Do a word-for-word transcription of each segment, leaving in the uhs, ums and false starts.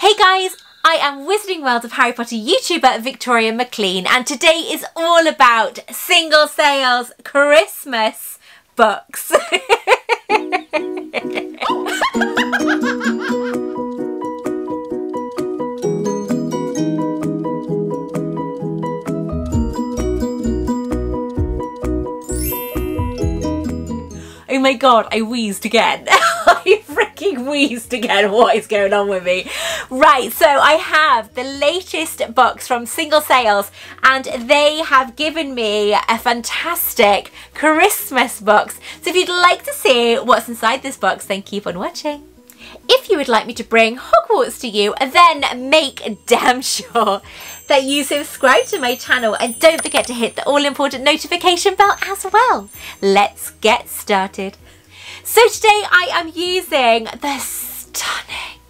Hey guys, I am Wizarding World of Harry Potter YouTuber Victoria Maclean, and today is all about Single Sales Christmas books. Oh my god, I wheezed again. I freaking wheezed again. What is going on with me? Right, so I have the latest books from Single Sales, and they have given me a fantastic Christmas box. So if you'd like to see what's inside this box, then keep on watching. If you would like me to bring Hogwarts to you, then make damn sure that you subscribe to my channel and don't forget to hit the all-important notification bell as well. Let's get started. So today I am using the stunning,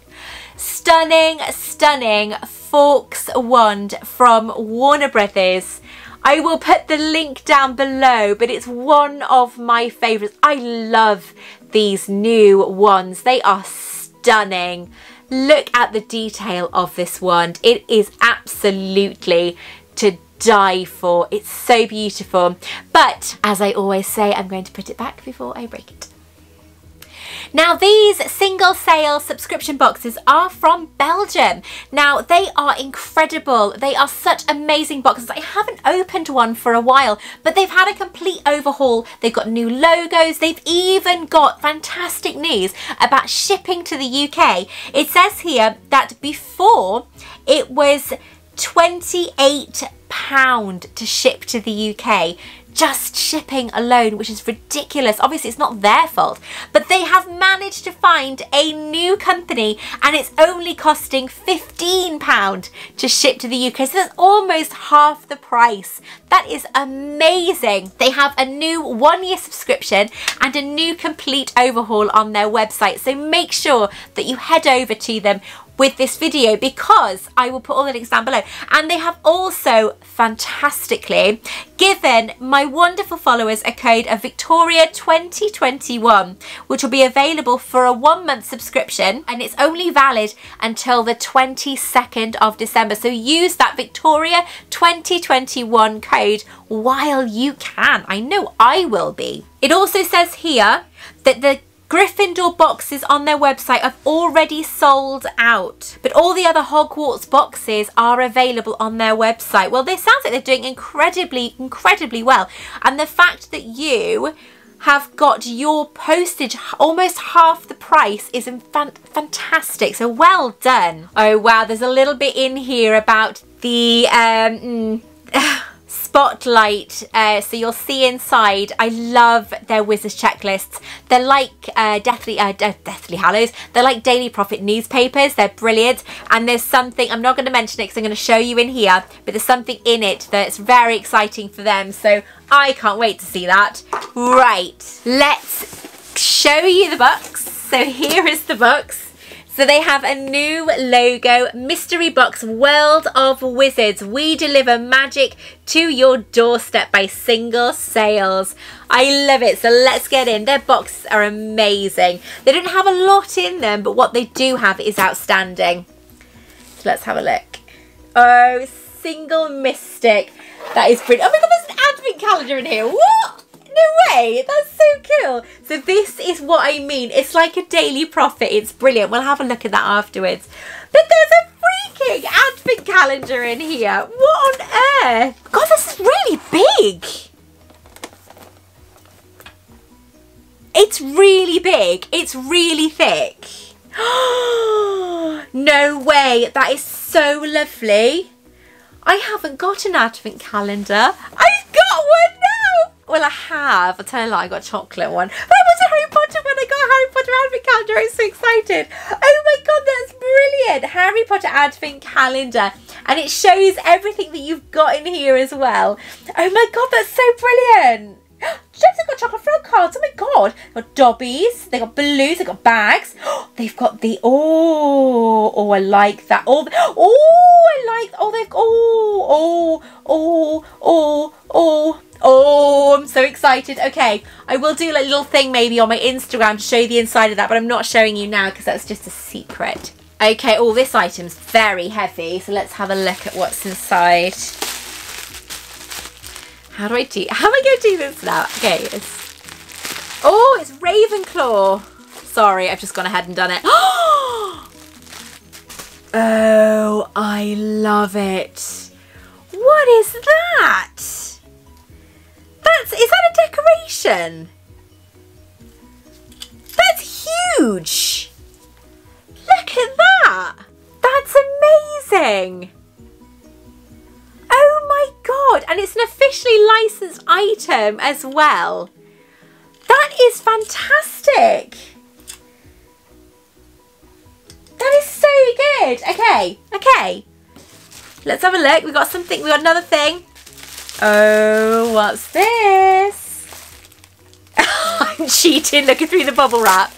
stunning, stunning Phoenix Wand from Warner Brothers. I will put the link down below, but it's one of my favourites. I love these new wands. They are stunning. Look at the detail of this wand. It is absolutely to die for. It's so beautiful. But as I always say, I'm going to put it back before I break it. Now, these Single Sales subscription boxes are from Belgium. Now, they are incredible. They are such amazing boxes. I haven't opened one for a while, but they've had a complete overhaul. They've got new logos. They've even got fantastic news about shipping to the U K. It says here that before it was twenty-eight pounds to ship to the U K. Just shipping alone, which is ridiculous. Obviously, it's not their fault, but they have managed to find a new company and it's only costing fifteen pounds to ship to the U K. So that's almost half the price. That is amazing. They have a new one-year subscription and a new complete overhaul on their website. So make sure that you head over to them with this video, because I will put all the links down below. And they have also fantastically given my wonderful followers a code of Victoria twenty twenty-one, which will be available for a one month subscription, and it's only valid until the twenty-second of December. So use that Victoria twenty twenty-one code while you can. I know I will be. It also says here that the Gryffindor boxes on their website have already sold out, but all the other Hogwarts boxes are available on their website. Well, this sounds like they're doing incredibly, incredibly well. And the fact that you have got your postage almost half the price is fantastic. So well done. Oh, wow. There's a little bit in here about the... Um, mm, spotlight, uh, so you'll see inside. I love their wizards checklists. They're like uh, Deathly uh, De Deathly Hallows. They're like Daily Prophet newspapers. They're brilliant. And there's something, I'm not going to mention it because I'm going to show you in here, but there's something in it that's very exciting for them. So I can't wait to see that. Right, let's show you the books. So here is the books. So they have a new logo, mystery box, World of Wizards. We deliver magic to your doorstep by Single Sales. I love it. So let's get in. Their boxes are amazing. They don't have a lot in them, but what they do have is outstanding. So let's have a look. Oh, Single Mystic. That is pretty. Oh my God, there's an advent calendar in here. What? No way, that's so cool. So this is what I mean. It's like a Daily Prophet. It's brilliant. We'll have a look at that afterwards. But there's a freaking advent calendar in here. What on earth? God, this is really big. It's really big. It's really thick. No way. That is so lovely. I haven't got an advent calendar. I've got one. Well, I have. I tell you, I got a chocolate one. That was a Harry Potter one. I got a Harry Potter advent calendar. I'm so excited. Oh my God, that's brilliant. Harry Potter advent calendar. And it shows everything that you've got in here as well. Oh my God, that's so brilliant. They've got chocolate frog cards. Oh my God. They've got dobbies. They've got balloons. They've got bags. They've got the... Oh, oh, I like that. Oh, the, oh I like... Oh, they've... Oh, oh, oh, oh, oh. Oh, I'm so excited. Okay, I will do a little thing maybe on my Instagram to show you the inside of that, but I'm not showing you now because that's just a secret. Okay, all this item's very heavy, so let's have a look at what's inside. How do I do, how am I going to do this now? Okay, it's, oh, it's Ravenclaw. Sorry, I've just gone ahead and done it. Oh, I love it. What is that? That's, is that a decoration? That's huge. Look at that. That's amazing. Oh my God. And it's an officially licensed item as well. That is fantastic. That is so good. Okay, okay. Let's have a look. We've got something, we've got another thing. Oh, what's this? I'm cheating, looking through the bubble wrap.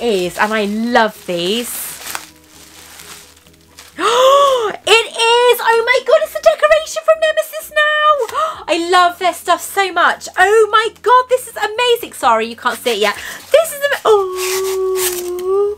It is, and I love these. Oh, it is. Oh my God, it's a decoration from Nemesis now. I love their stuff so much. Oh my God, this is amazing. Sorry, you can't see it yet. This is, oh.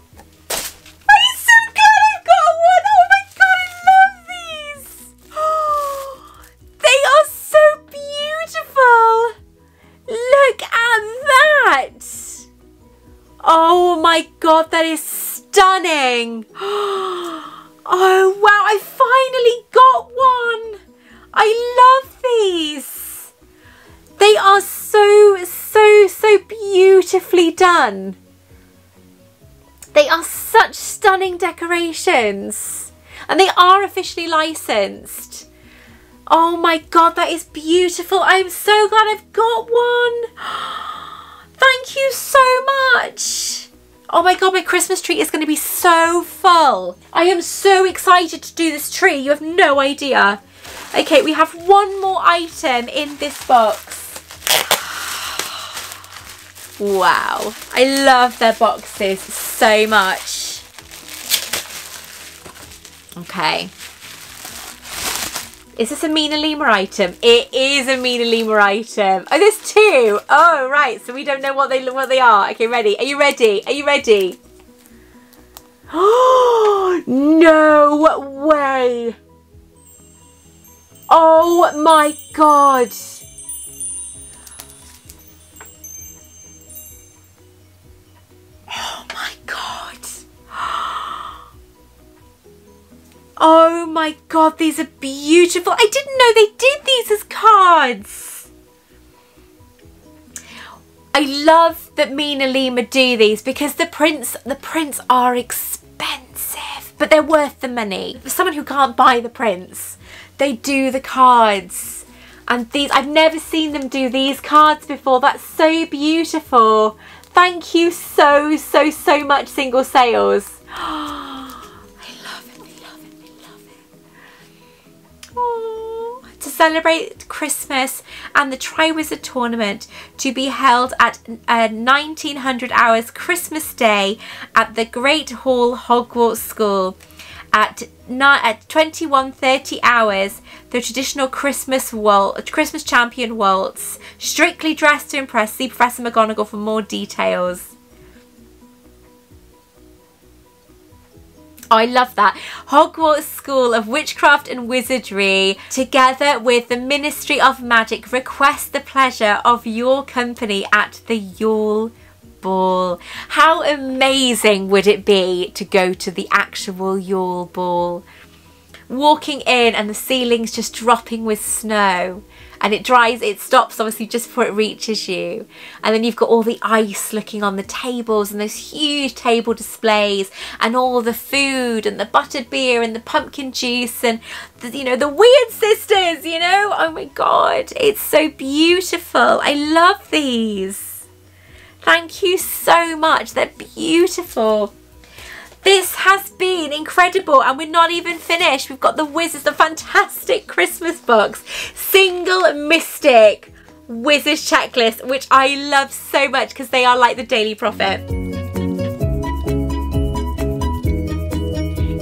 Oh my God, that is stunning. Oh wow, I finally got one. I love these. They are so, so, so beautifully done. They are such stunning decorations and they are officially licensed. Oh my God, that is beautiful. I'm so glad I've got one. Thank you so much. Oh my God, my Christmas tree is going to be so full. I am so excited to do this tree. You have no idea. Okay, we have one more item in this box. Wow. I love their boxes so much. Okay. Is this a MinaLima item? It is a MinaLima item. Oh, there's two. Oh, right. So we don't know what they what they are. Okay, ready? Are you ready? Are you ready? Oh no way! Oh my God! Oh my God! Oh my God, these are beautiful. I didn't know they did these as cards. I love that MinaLima do these because the prints, the prints are expensive, but they're worth the money. For someone who can't buy the prints, they do the cards. And these, I've never seen them do these cards before. That's so beautiful. Thank you so, so, so much, Single Sales. To celebrate Christmas and the Tri-Wizard Tournament to be held at uh, nineteen hundred hours Christmas Day at the Great Hall Hogwarts School. At, at twenty-one thirty hours, the traditional Christmas waltz, Christmas champion waltz, strictly dressed to impress. See Professor McGonagall for more details. Oh, I love that. Hogwarts School of Witchcraft and Wizardry, together with the Ministry of Magic, request the pleasure of your company at the Yule Ball. How amazing would it be to go to the actual Yule Ball? Walking in and the ceiling's just dropping with snow and it dries, it stops obviously just before it reaches you. And then you've got all the ice looking on the tables and those huge table displays and all the food and the buttered beer and the pumpkin juice and the, you know, the Weird Sisters, you know? Oh my God, it's so beautiful. I love these. Thank you so much, they're beautiful. This has been incredible and we're not even finished. We've got the Wizards, the fantastic Christmas box, Single Mystic Wizard Checklist, which I love so much because they are like the Daily Prophet.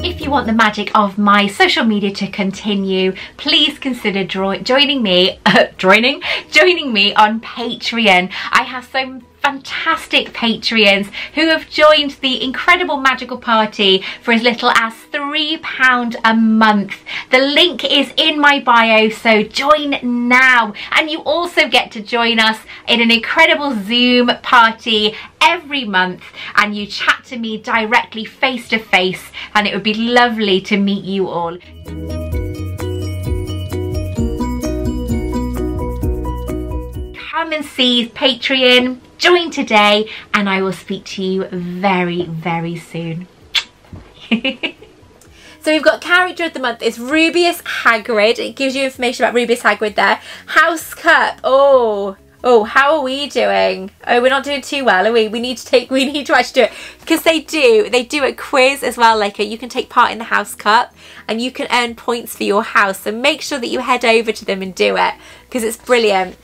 If you want the magic of my social media to continue, please consider joining me, joining, joining me on Patreon. I have so fantastic Patreons who have joined the incredible magical party for as little as three pounds a month. The link is in my bio, so join now. And you also get to join us in an incredible Zoom party every month, and you chat to me directly face to face, and it would be lovely to meet you all. Come and see Patreon, join today, and I will speak to you very, very soon. So we've got character of the month is Rubeus Hagrid. It gives you information about Rubeus Hagrid there. House Cup. Oh, oh, how are we doing? Oh, we're not doing too well, are we? We need to take, we need to actually do it, because they do, they do a quiz as well. Like, you can take part in the House Cup and you can earn points for your house. So make sure that you head over to them and do it, because it's brilliant.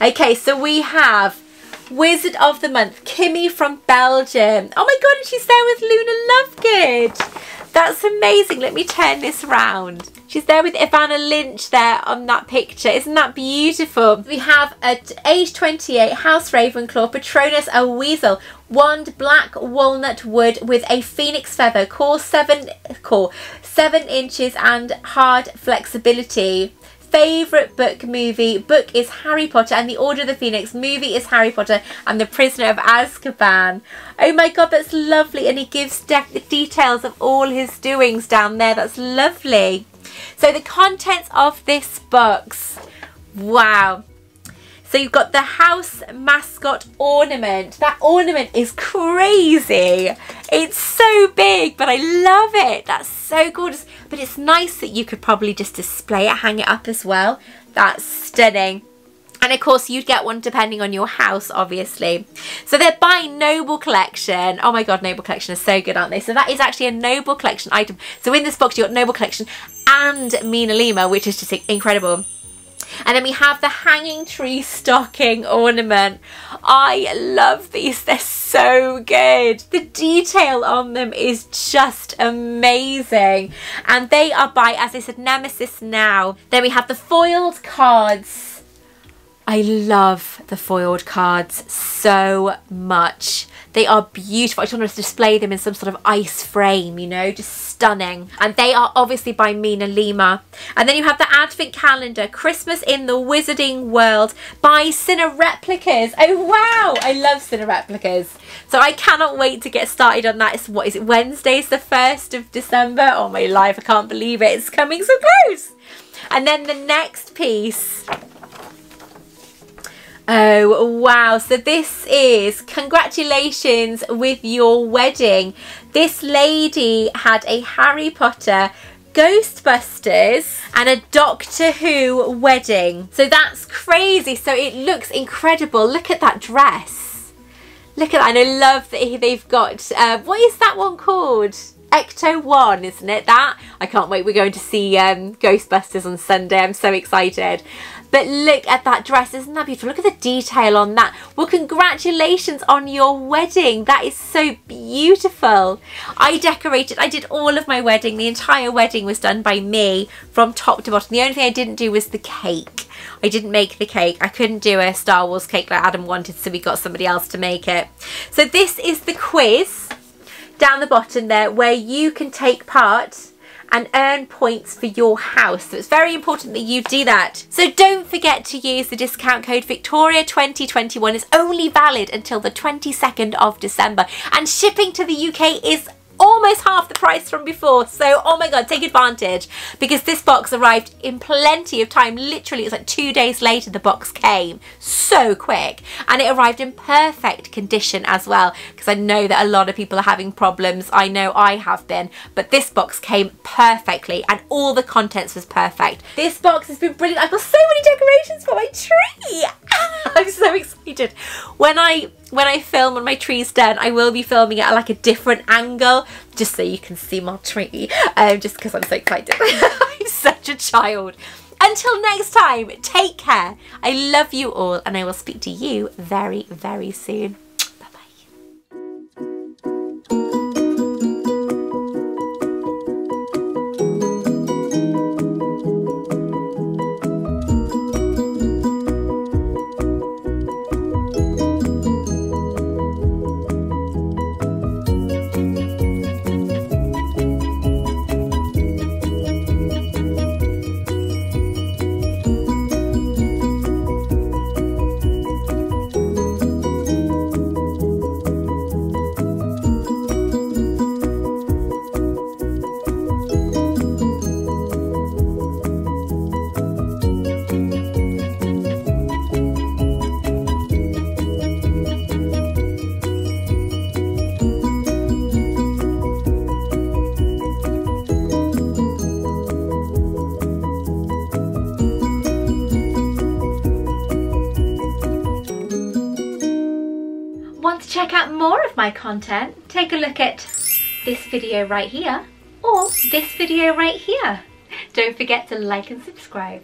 Okay, so we have Wizard of the Month, Kimmy from Belgium. Oh my God, and she's there with Luna Lovegood. That's amazing. Let me turn this around. She's there with Ivana Lynch there on that picture. Isn't that beautiful? We have at age twenty-eight, House Ravenclaw, Patronus a Weasel. Wand, black walnut wood with a phoenix feather, core seven, core seven inches and hard flexibility. Favourite book, movie, book is Harry Potter and the Order of the Phoenix, movie is Harry Potter and the Prisoner of Azkaban. Oh my God, that's lovely, and he gives de the details of all his doings down there. That's lovely. So the contents of this box, wow. So you've got the house mascot ornament. That ornament is crazy. It's so big, but I love it. That's so gorgeous. But it's nice that you could probably just display it, hang it up as well. That's stunning. And of course you'd get one depending on your house, obviously. So they're by Noble Collection. Oh my God, Noble Collection is so good, aren't they? So that is actually a Noble Collection item. So in this box you've got Noble Collection and MinaLima, which is just incredible. And then we have the hanging tree stocking ornament. I love these, they're so good. The detail on them is just amazing. And they are by, as I said, Nemesis now. Then we have the foiled cards. I love the foiled cards so much. They are beautiful. I just want to display them in some sort of ice frame, you know, just stunning. And they are obviously by MinaLima. And then you have the Advent Calendar, Christmas in the Wizarding World by Cine Replicas. Oh wow, I love Cine Replicas. So I cannot wait to get started on that. It's, what is it, Wednesday's the first of December? Oh my life, I can't believe it. It's coming so close. And then the next piece. Oh wow, so this is congratulations with your wedding. This lady had a Harry Potter, Ghostbusters and a Doctor Who wedding. So that's crazy. So it looks incredible. Look at that dress. Look at that. And I love that they've got, uh, what is that one called? Ecto one, isn't it? That? I can't wait. We're going to see um, Ghostbusters on Sunday. I'm so excited. But look at that dress, isn't that beautiful? Look at the detail on that. Well, congratulations on your wedding. That is so beautiful. I decorated, I did all of my wedding. The entire wedding was done by me from top to bottom. The only thing I didn't do was the cake. I didn't make the cake. I couldn't do a Star Wars cake like Adam wanted, so we got somebody else to make it. So this is the quiz down the bottom there where you can take part and earn points for your house. So it's very important that you do that. So don't forget to use the discount code Victoria twenty twenty-one. It's only valid until the twenty-second of December. And shipping to the U K is almost half the price from before. So, oh my God, take advantage, because this box arrived in plenty of time. Literally, it's like two days later the box came. So quick. And it arrived in perfect condition as well, because I know that a lot of people are having problems. I know I have been, but this box came perfectly and all the contents was perfect. This box has been brilliant. I've got so many decorations for my tree. I'm so excited. When I When I film, when my tree's done, I will be filming it at like a different angle, just so you can see my tree, um, just because I'm so excited. I'm such a child. Until next time, take care. I love you all, and I will speak to you very, very soon. check out more of my content, take a look at this video right here or this video right here. Don't forget to like and subscribe.